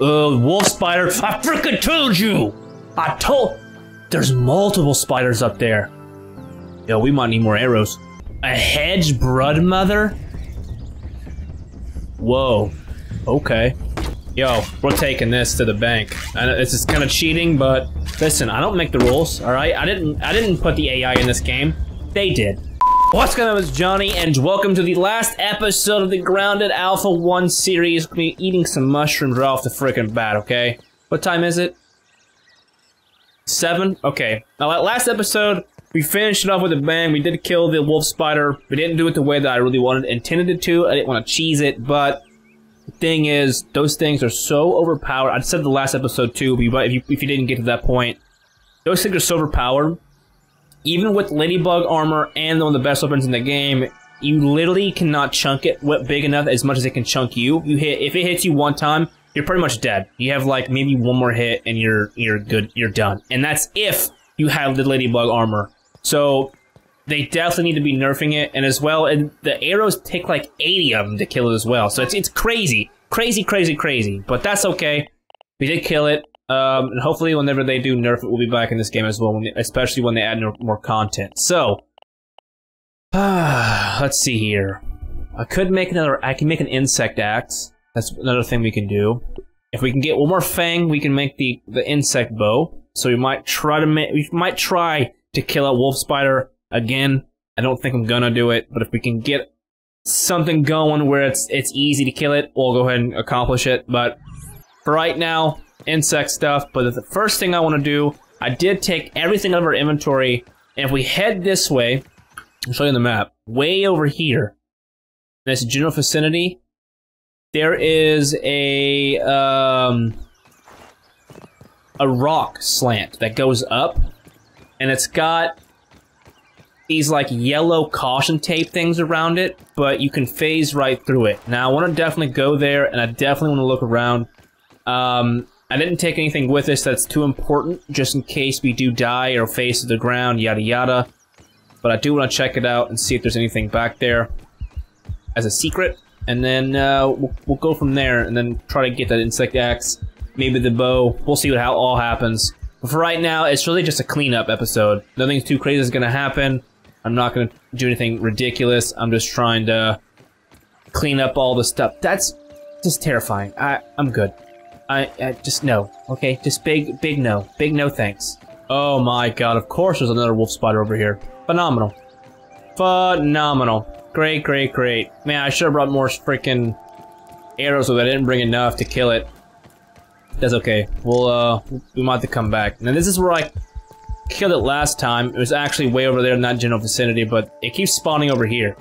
wolf spider. I freaking told you! There's multiple spiders up there. Yo, we might need more arrows. A hedge broodmother? Whoa. Okay. Yo, we're taking this to the bank. I know this is kind of cheating, but listen, I don't make the rules, all right? I didn't put the AI in this game. They did. What's going on, it's Johnny, and welcome to the last episode of the Grounded Alpha 1 series. We're eating some mushrooms right off the frickin' bat, okay? What time is it? 7? Okay. Now, that last episode, we finished it off with a bang. We did kill the wolf spider. We didn't do it the way that I really intended it to. I didn't want to cheese it, but the thing is, those things are so overpowered. I said the last episode too, but if you didn't get to that point, those things are so overpowered. Even with ladybug armor and one of the best weapons in the game, you literally cannot chunk it big enough as much as it can chunk you. If it hits you one time, you're pretty much dead. You have like maybe one more hit and you're good. You're done. And that's if you have the ladybug armor. So they definitely need to be nerfing it, and as well, and the arrows take like 80 of them to kill it as well. So it's crazy, crazy, crazy, crazy. But that's okay. We did kill it, and hopefully whenever they do nerf it, we'll be back in this game as well. Especially when they add more content. So let's see here. I could make another. I can make an insect axe. That's another thing we can do. If we can get one more fang, we can make the insect bow. So we might try to make. We might try to kill a wolf spider again. I don't think I'm gonna do it, but if we can get something going where it's easy to kill it, we'll go ahead and accomplish it. But for right now, insect stuff. But the first thing I want to do, I did take everything out of our inventory, and if we head this way, I'll show you the map. Way over here, in this general vicinity, there is a rock slant that goes up. And it's got these like yellow caution tape things around it, but you can phase right through it. Now I want to definitely go there, and I definitely want to look around. I didn't take anything with us that's too important, just in case we do die or phase to the ground, yada yada. But I do want to check it out and see if there's anything back there as a secret, and then we'll go from there, and then try to get that insect axe, maybe the bow. We'll see how all happens. For right now, it's really just a cleanup episode. Nothing too crazy is gonna happen. I'm not gonna do anything ridiculous. I'm just trying to clean up all the stuff. That's just terrifying. I'm good. I just no. Okay, just big no. Big no thanks. Oh my god, of course there's another wolf spider over here. Phenomenal. Phenomenal. Great, great, great. Man, I should have brought more freaking arrows, but I didn't bring enough to kill it. That's okay. We'll, we might have to come back. Now, this is where I killed it last time. It was actually way over there in that general vicinity, but it keeps spawning over here.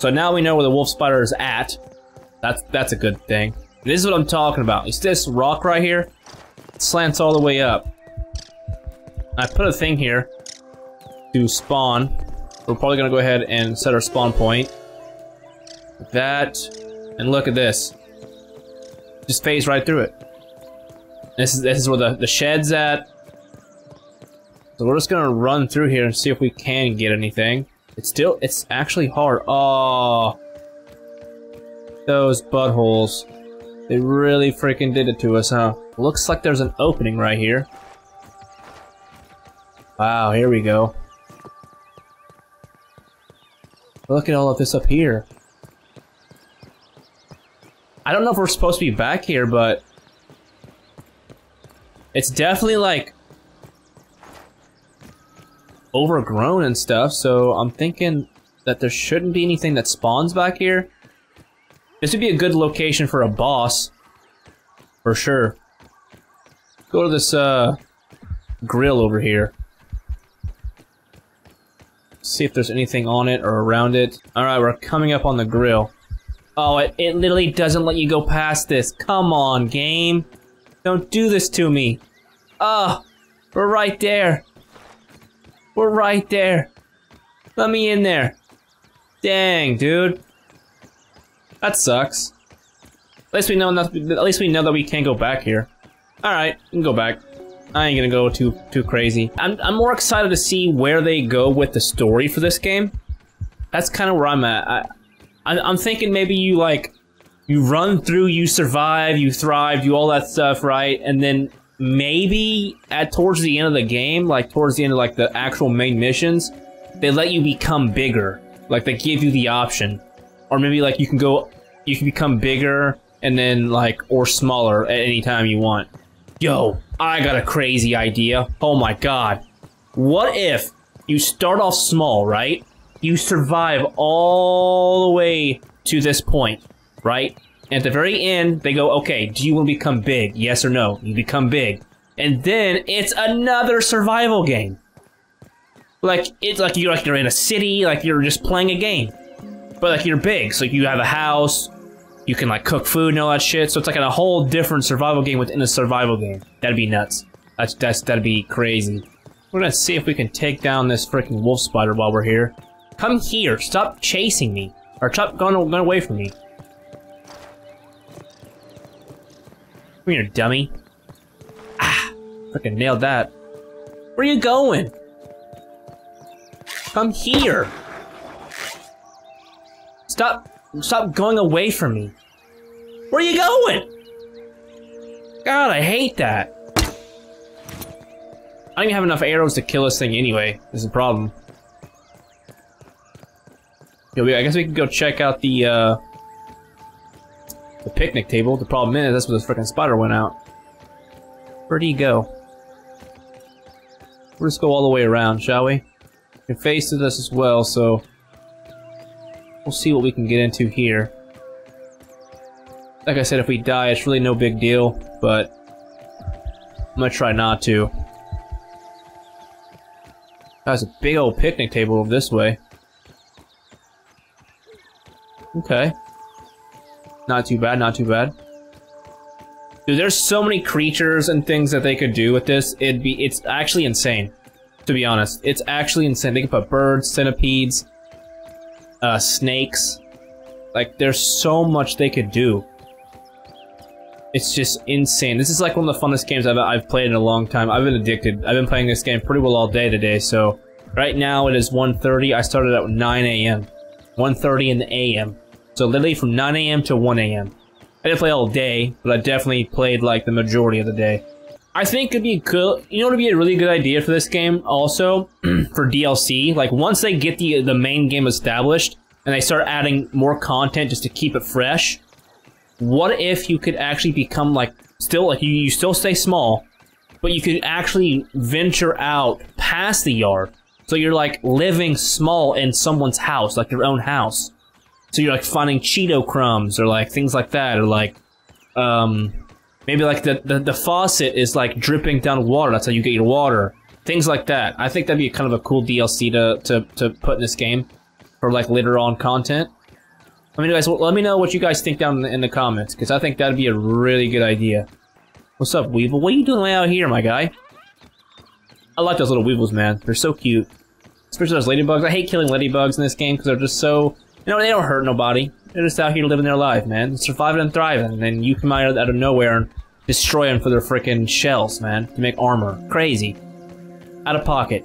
So now we know where the wolf spider is at. That's a good thing. This is what I'm talking about. It's this rock right here. It slants all the way up. I put a thing here to spawn. We're probably gonna go ahead and set our spawn point. Like that. And look at this. Just phase right through it. This is where the shed's at. So we're just gonna run through here and see if we can get anything. It's actually hard. Oh, those buttholes. They really freaking did it to us, huh? Looks like there's an opening right here. Wow, here we go. Look at all of this up here. I don't know if we're supposed to be back here, but it's definitely like overgrown and stuff, so I'm thinking that there shouldn't be anything that spawns back here. This would be a good location for a boss, for sure. Go to this grill over here. See if there's anything on it or around it. Alright, we're coming up on the grill. Oh, it literally doesn't let you go past this. Come on, game. Don't do this to me. Ah, oh, we're right there. We're right there. Let me in there. Dang, dude. That sucks. At least we know that we can't go back here. All right, we can go back. I ain't gonna go too crazy. I'm more excited to see where they go with the story for this game. That's kind of where I'm at. I'm thinking maybe you like you run through, you survive, you thrive, you all that stuff, right? And then maybe at towards the end of the game, like towards the end of like the actual main missions, they let you become bigger. Like they give you the option, or maybe like you can go, you can become bigger and then like, or smaller at any time you want. Yo, I got a crazy idea. Oh my god. What if you start off small, right? You survive all the way to this point, right? And at the very end, they go, okay, do you want to become big? Yes or no? You become big. And then it's another survival game. Like, it's like you're in a city, like you're just playing a game. But like you're big, so you have a house, you can like cook food and all that shit. So it's like a whole different survival game within a survival game. That'd be nuts. That'd be crazy. We're gonna see if we can take down this freaking wolf spider while we're here. Come here, stop chasing me. Or stop going away from me. Come here, dummy. Ah, fucking nailed that. Where are you going? Come here. Stop going away from me. Where are you going? God, I hate that. I don't even have enough arrows to kill this thing anyway. This is a problem. Yeah, I guess we can go check out the picnic table. The problem is, that's where the frickin' spider went out. Where do you go? We'll just go all the way around, shall we? We can face to this as well, so... we'll see what we can get into here. Like I said, if we die, it's really no big deal, but... I'm gonna try not to. That's a big old picnic table over this way. Okay. Not too bad, not too bad. Dude, there's so many creatures and things that they could do with this. It's actually insane. To be honest, it's actually insane. They can put birds, centipedes, snakes. Like, there's so much they could do. It's just insane. This is like one of the funnest games I've played in a long time. I've been addicted. I've been playing this game pretty well all day today, so... right now it is 1:30. I started at 9 a.m. 1:30 in the a.m. So literally from 9 a.m. to 1 a.m. I didn't play all day, but I definitely played like the majority of the day. I think it'd be good. You know what would be a really good idea for this game also? For DLC? Like, once they get the main game established, and they start adding more content just to keep it fresh... what if you could actually become like, still like, you still stay small, but you could actually venture out past the yard. So you're like living small in someone's house, like your own house. So you're like finding Cheeto crumbs or like things like that, or like, maybe like the faucet is like dripping down water. That's how you get your water. Things like that. I think that'd be kind of a cool DLC to put in this game for like later on content. I mean, guys, let me know what you guys think down in the comments, because I think that'd be a really good idea. What's up, Weevil? What are you doing out here, my guy? I like those little Weevils, man. They're so cute. Especially those ladybugs. I hate killing ladybugs in this game, because they're just so... you know, they don't hurt nobody. They're just out here living their life, man. Surviving and thriving, and then you come out of nowhere and destroy them for their freaking shells, man. To make armor. Crazy. Out of pocket.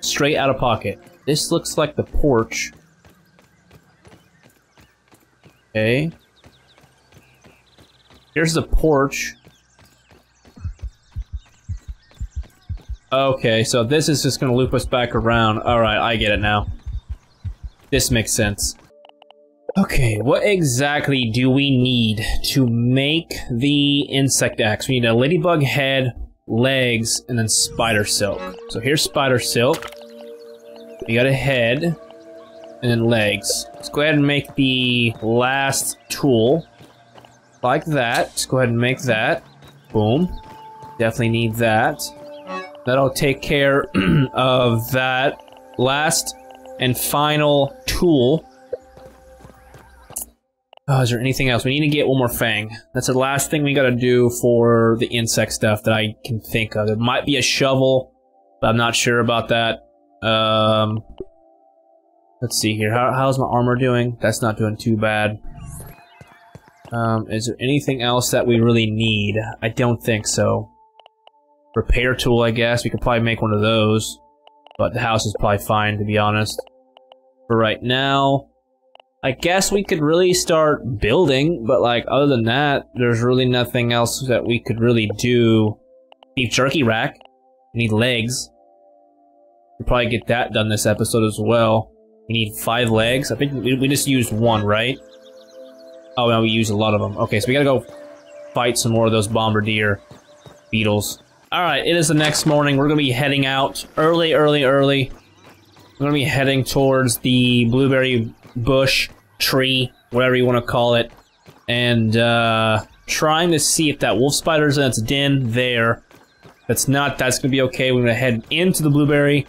Straight out of pocket. This looks like the porch. Okay. Here's the porch. Okay, so this is just gonna loop us back around. Alright, I get it now. This makes sense. Okay, what exactly do we need to make the insect axe? We need a ladybug head, legs, and then spider silk. So here's spider silk. We got a head. And then legs. Let's go ahead and make the last tool. Like that. Let's go ahead and make that. Boom. Definitely need that. That'll take care of that last and final tool. Oh, is there anything else? We need to get one more fang. That's the last thing we gotta do for the insect stuff that I can think of. It might be a shovel, but I'm not sure about that. Let's see here. How's my armor doing? That's not doing too bad. Is there anything else that we really need? I don't think so. Repair tool, I guess. We could probably make one of those. But the house is probably fine, to be honest. For right now. I guess we could really start building, but like other than that, there's really nothing else that we could really do. Need jerky rack. We need legs. We'll probably get that done this episode as well. We need 5 legs. I think we just used 1, right? Oh, no, we used a lot of them. Okay, so we gotta go fight some more of those bombardier beetles. Alright, it is the next morning. We're gonna be heading out early, early. We're gonna be heading towards the blueberry bush, tree, whatever you want to call it. And, trying to see if that wolf spider's in its den there. If it's not, that's gonna be okay. We're gonna head into the blueberry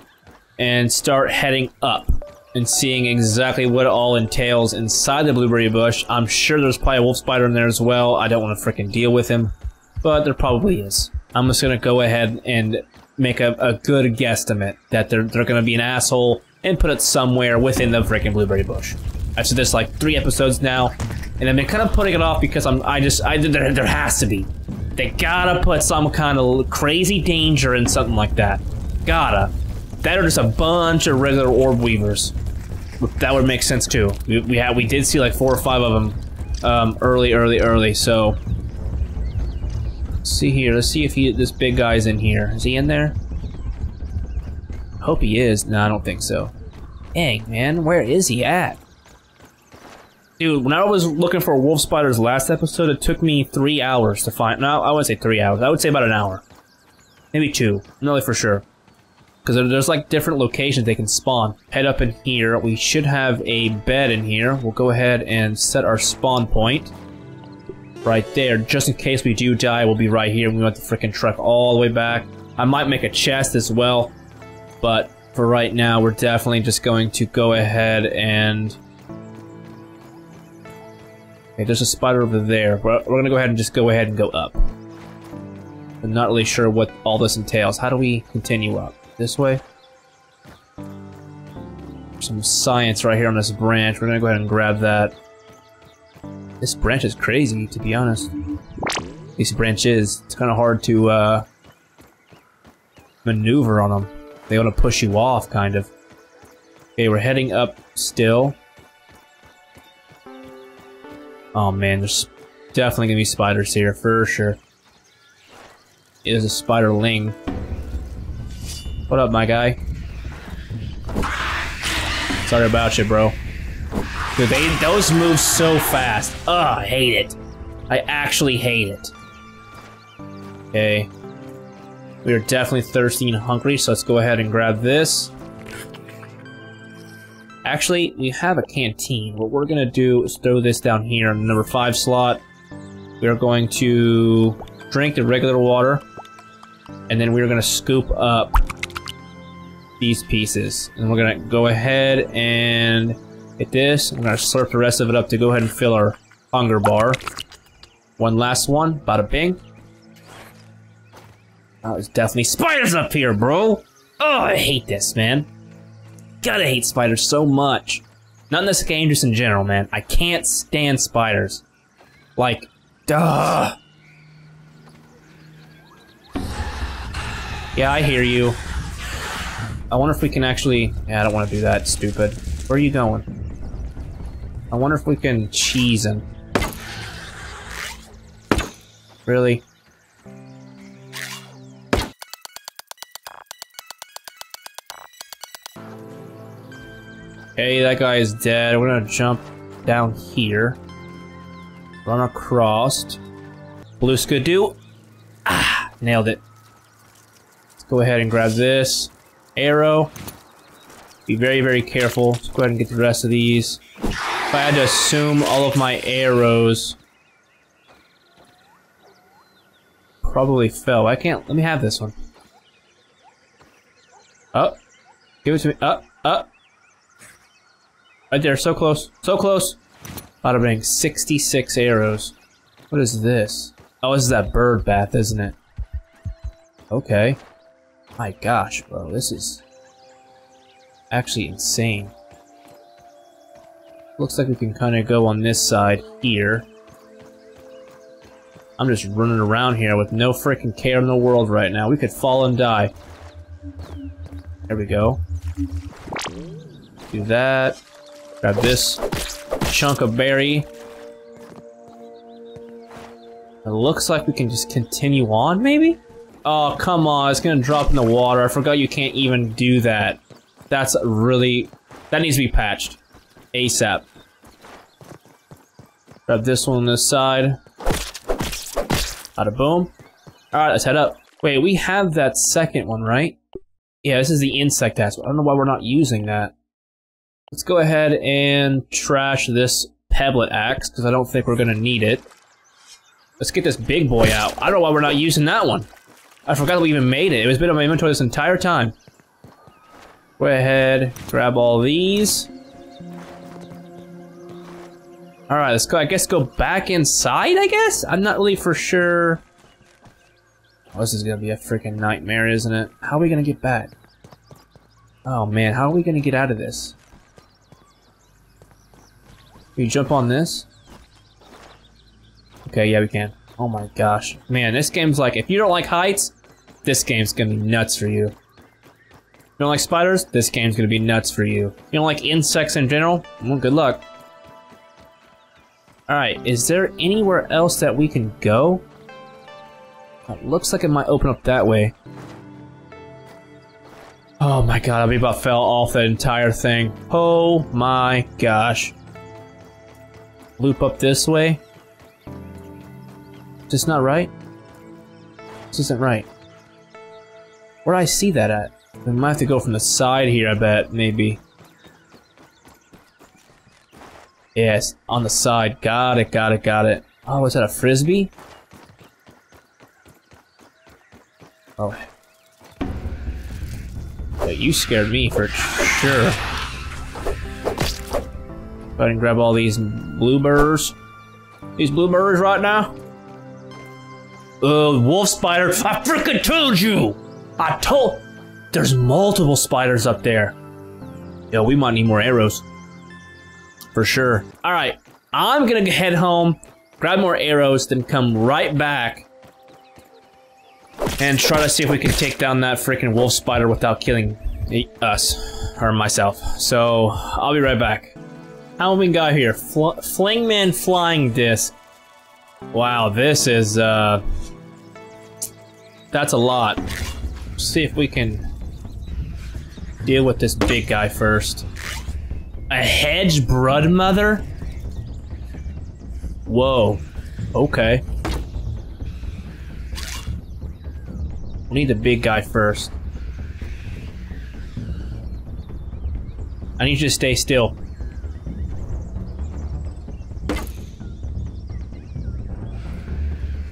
and start heading up and seeing exactly what it all entails inside the blueberry bush. I'm sure there's probably a wolf spider in there as well. I don't want to freaking deal with him, but there probably is. I'm just gonna go ahead and make a good guesstimate that they're gonna be an asshole and put it somewhere within the freaking blueberry bush. I've said this like 3 episodes now, and I've been kind of putting it off because there has to be. They gotta put some kind of crazy danger in something like that. Gotta. That are just a bunch of regular orb weavers. That would make sense too. We did see like 4 or 5 of them early. So let's see here. Let's see if this big guy's in here. Is he in there? Hope he is. No, I don't think so. Dang, man, where is he at? Dude, when I was looking for wolf spiders last episode, it took me 3 hours to find. No, I wouldn't say 3 hours. I would say about an hour, maybe 2. No, for sure. Because there's like different locations they can spawn. Head up in here. We should have a bed in here. We'll go ahead and set our spawn point right there. Just in case we do die, we'll be right here. We want the freaking truck all the way back. I might make a chest as well, but for right now, we're definitely just going to go ahead and... Okay, there's a spider over there. We're gonna go ahead and just go ahead and go up. I'm not really sure what all this entails. How do we continue up? This way. Some science right here on this branch. We're gonna go ahead and grab that. This branch is crazy, to be honest. At least the branch is. It's kind of hard to maneuver on them. They want to push you off, kind of. Okay, we're heading up still. Oh man, there's definitely gonna be spiders here for sure. It is a spiderling. What up, my guy? Sorry about you, bro. Dude, those move so fast. Ugh, I hate it. I actually hate it. Okay. We are definitely thirsty and hungry, so let's go ahead and grab this. Actually, we have a canteen. What we're gonna do is throw this down here in the number 5 slot. We are going to drink the regular water, and then we are gonna scoop up these pieces, and we're gonna go ahead and get this. I'm gonna slurp the rest of it up to go ahead and fill our hunger bar. One last one, bada bing. Oh, there's definitely spiders up here, bro. Oh, I hate this, man. Gotta hate spiders so much. Not in this game, just in general, man. I can't stand spiders. Like, duh. Yeah, I hear you. I wonder if we can actually... Yeah, I don't want to do that, stupid. Where are you going? I wonder if we can cheese him. Really? Hey, that guy is dead. We're gonna jump down here. Run across. Blue skidoo. Ah! Nailed it. Let's go ahead and grab this. Arrow. Be very, very careful. Let's go ahead and get the rest of these. If I had to assume all of my arrows probably fell. I can't. Let me have this one. Up. Give it to me. Up. Up. Right there. So close. So close. Bada bang. 66 arrows. What is this? Oh, this is that bird bath, isn't it? Okay. My gosh, bro, this is actually insane. Looks like we can kind of go on this side here. I'm just running around here with no freaking care in the world right now. We could fall and die. There we go. Do that. Grab this. chunk of berry. It looks like we can just continue on, maybe? Oh, come on, it's gonna drop in the water. I forgot you can't even do that. That's really... that needs to be patched. ASAP. Grab this one on this side. Bada boom. Alright, let's head up. Wait, we have that second one, right? Yeah, this is the insect aspect. I don't know why we're not using that. Let's go ahead and trash this pebblet axe, because I don't think we're gonna need it. Let's get this big boy out. I don't know why we're not using that one. I forgot that we even made it. It was been on my inventory this entire time. Go ahead, grab all these. Alright, let's go, I guess, go back inside, I guess? I'm not really for sure. Oh, this is gonna be a freaking nightmare, isn't it? How are we gonna get back? Oh man, how are we gonna get out of this? Can you jump on this? Okay, yeah, we can. Oh my gosh. Man, this game's like, if you don't like heights, this game's gonna be nuts for you. You don't like spiders? This game's gonna be nuts for you. You don't like insects in general? Well, good luck. Alright, is there anywhere else that we can go? It looks like it might open up that way. Oh my god, I about fell off that entire thing. Oh my gosh. Loop up this way. Is this not right? This isn't right. Where do I see that at? We might have to go from the side here, I bet, maybe. Yes, on the side. Got it, got it, got it. Oh, is that a frisbee? Oh. Wait, you scared me for sure. Go ahead and grab all these bluebirds. These bluebirds right now? Wolf spider. I freaking told you! I told... There's multiple spiders up there. Yo, we might need more arrows. For sure. Alright, I'm gonna head home, grab more arrows, then come right back and try to see if we can take down that freaking wolf spider without killing us, or myself. So, I'll be right back. How we got here? Flingman flying disc. Wow, this is, that's a lot. Let's see if we can deal with this big guy first. A hedge broodmother? Whoa. Okay. We need the big guy first. I need you to stay still.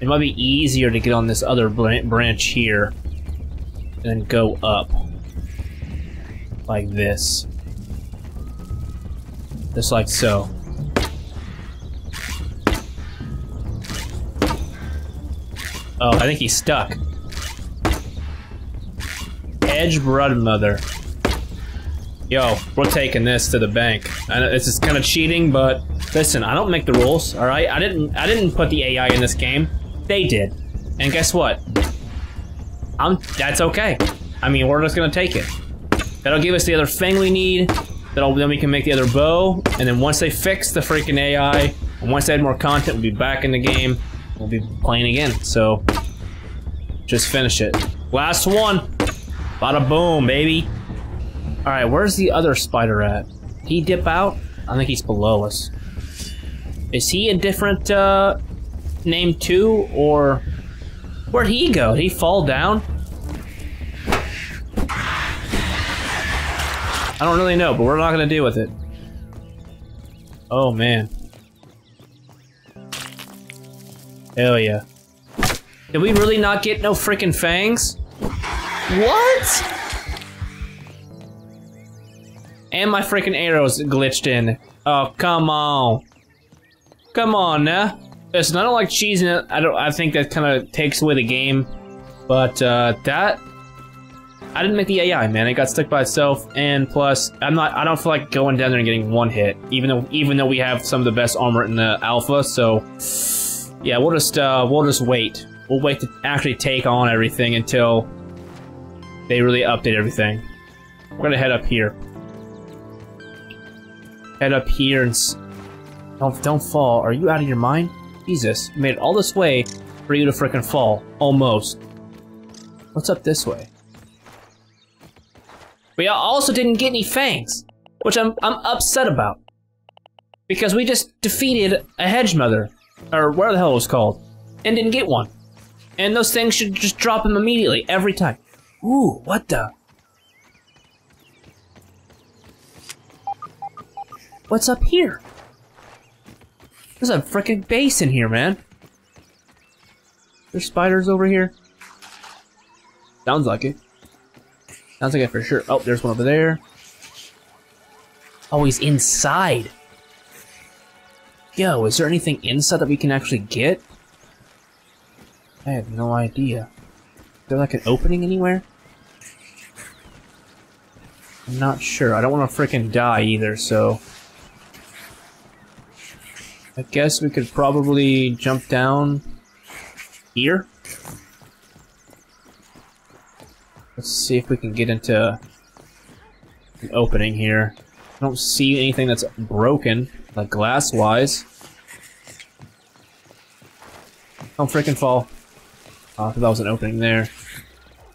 It might be easier to get on this other branch here and then go up like this. Just like so. Oh, I think he's stuck. Edge broodmother. Yo, we're taking this to the bank. I know this is kind of cheating, but listen, I don't make the rules, all right? I didn't put the AI in this game. They did. And guess what? That's okay. I mean, we're just gonna take it. That'll give us the other thing we need, then we can make the other bow, and then once they fix the freaking AI, and once they add more content, we'll be back in the game, we'll be playing again, so... just finish it. Last one! Bada boom, baby! Alright, where's the other spider at? Did he dip out? I think he's below us. Is he a different, name too, or where'd he go? Did he fall down? I don't really know, but we're not gonna deal with it. Oh man. Hell yeah. Did we really not get no freaking fangs? What? And my freaking arrows glitched in. Oh, come on. Come on now. Listen, I don't like cheesing it. I think that kind of takes away the game. But I didn't make the AI, man. It got stuck by itself, and plus, I don't feel like going down there and getting one hit. Even though we have some of the best armor in the alpha, so yeah, we'll just wait. We'll wait to actually take on everything until they really update everything. We're gonna head up here. Head up here and Don't fall. Are you out of your mind? Jesus, you made it all this way for you to frickin' fall. Almost. What's up this way? We also didn't get any fangs, which I'm upset about. Because we just defeated a hedge mother, or whatever the hell it was called, and didn't get one. And those things should just drop them immediately, every time. Ooh, what the? What's up here? There's a frickin' base in here, man. There's spiders over here. Sounds like it. Sounds like it for sure. Oh, there's one over there. Oh, he's inside. Yo, is there anything inside that we can actually get? I have no idea. Is there like an opening anywhere? I'm not sure. I don't want to frickin' die either, so... I guess we could probably jump down... here? Let's see if we can get into... an opening here. I don't see anything that's broken, like glass-wise. Don't frickin' fall. Oh, I thought that was an opening there.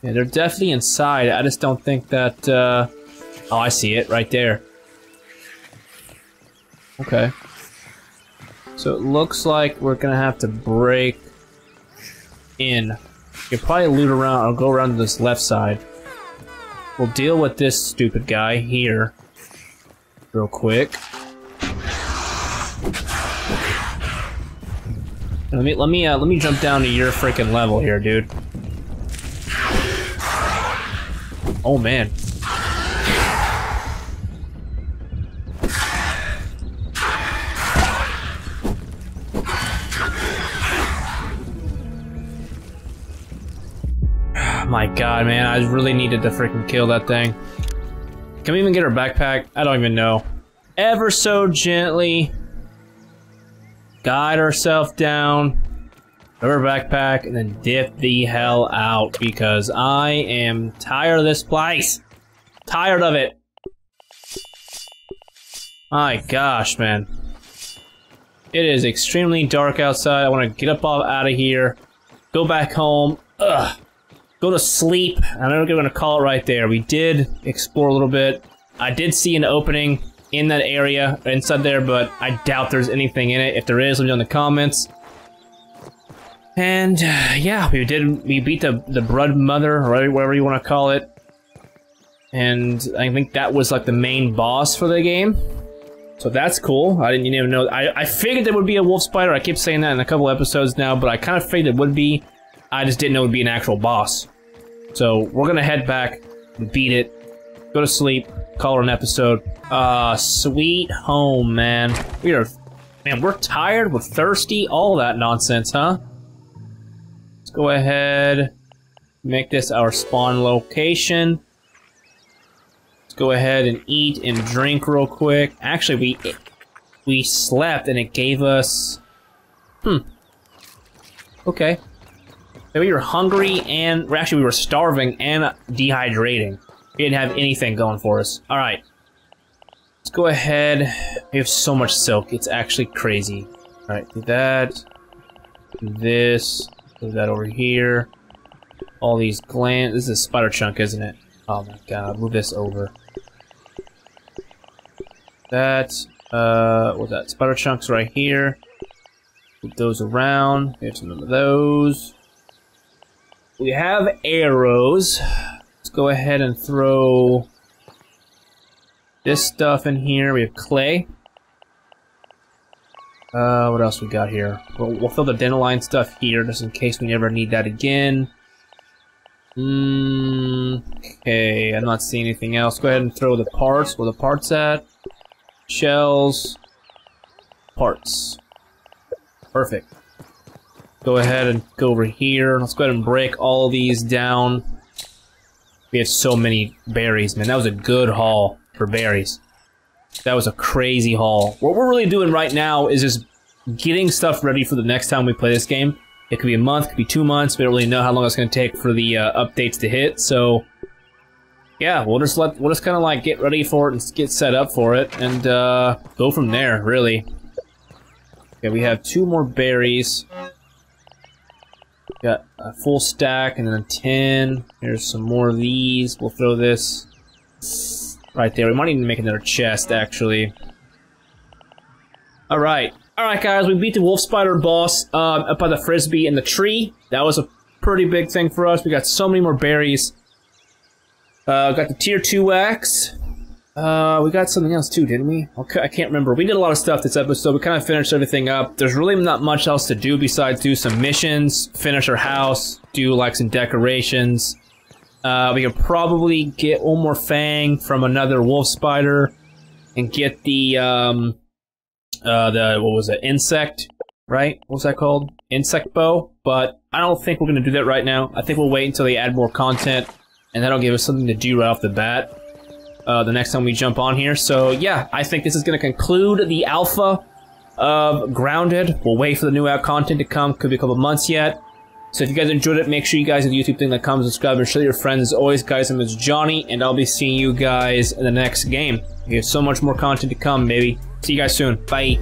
Yeah, they're definitely inside. I just don't think that, Oh, I see it, right there. Okay. So it looks like we're gonna have to break in. You'll probably loot around, or go around to this left side. We'll deal with this stupid guy here. Real quick. Let me jump down to your freaking level here, dude. Oh, man. My God, man, I really needed to freaking kill that thing. Can we even get her backpack? I don't even know. Ever so gently guide herself down to her backpack and then dip the hell out because I am tired of this place. Tired of it. My gosh, man. It is extremely dark outside. I want to get up out of here. Go back home. Ugh. Go to sleep. I don't think I'm gonna call it right there. We did explore a little bit. I did see an opening in that area, inside there, but I doubt there's anything in it. If there is, let me know in the comments. And yeah, we beat the Blood Mother, or whatever you want to call it. And I think that was like the main boss for the game. So that's cool. I didn't even know. I figured there would be a wolf spider. I keep saying that in a couple episodes now, but I kind of figured it would be. I just didn't know it would be an actual boss. So we're gonna head back, beat it, go to sleep, call it an episode. Sweet home, man. We're tired, we're thirsty, all that nonsense, huh? Let's go ahead, make this our spawn location. Let's go ahead and eat and drink real quick. Actually, we slept and it gave us... Okay. We were hungry and, we were starving and dehydrating. We didn't have anything going for us. Alright. Let's go ahead. We have so much silk. It's actually crazy. Alright, do that. Do this. Move that over here. All these glands. This is a spider chunk, isn't it? Oh my God. Move this over. That. What's that? Spider chunks right here. Move those around. We have some of those. We have arrows. Let's go ahead and throw this stuff in here. We have clay. What else we got here? We'll fill the dandelion stuff here just in case we ever need that again. Okay, I'm not seeing anything else. Go ahead and throw the parts. Where the parts at? Shells. Parts. Perfect. Go ahead and go over here. Let's go ahead and break all these down. We have so many berries, man. That was a good haul for berries. That was a crazy haul. What we're really doing right now is just getting stuff ready for the next time we play this game. It could be a month, could be 2 months. We don't really know how long it's going to take for the updates to hit. So, yeah, we'll just kind of like get ready for it and get set up for it and go from there, really. Okay, we have 2 more berries. Got a full stack and then 10. Here's some more of these. We'll throw this right there. We might need to make another chest, actually. Alright. Alright, guys. We beat the wolf spider boss up by the frisbee in the tree. That was a pretty big thing for us. We got so many more berries. Got the tier 2 axe. We got something else too, didn't we? Okay, I can't remember. We did a lot of stuff this episode. We kind of finished everything up. There's really not much else to do besides do some missions, finish our house, do like some decorations. We could probably get one more fang from another wolf spider and get the what was it? Insect, right? What was that called? Insect bow. But I don't think we're gonna do that right now. I think we'll wait until they add more content, and that'll give us something to do right off the bat. The next time we jump on here. So yeah, I think this is going to conclude the alpha of Grounded. We'll wait for the new content to come. Could be a couple months yet. So if you guys enjoyed it, make sure you guys do the YouTube thing, like, comment, subscribe, and share your friends. As always, guys, I'm Johnny, and I'll be seeing you guys in the next game. We have so much more content to come, baby. See you guys soon. Bye.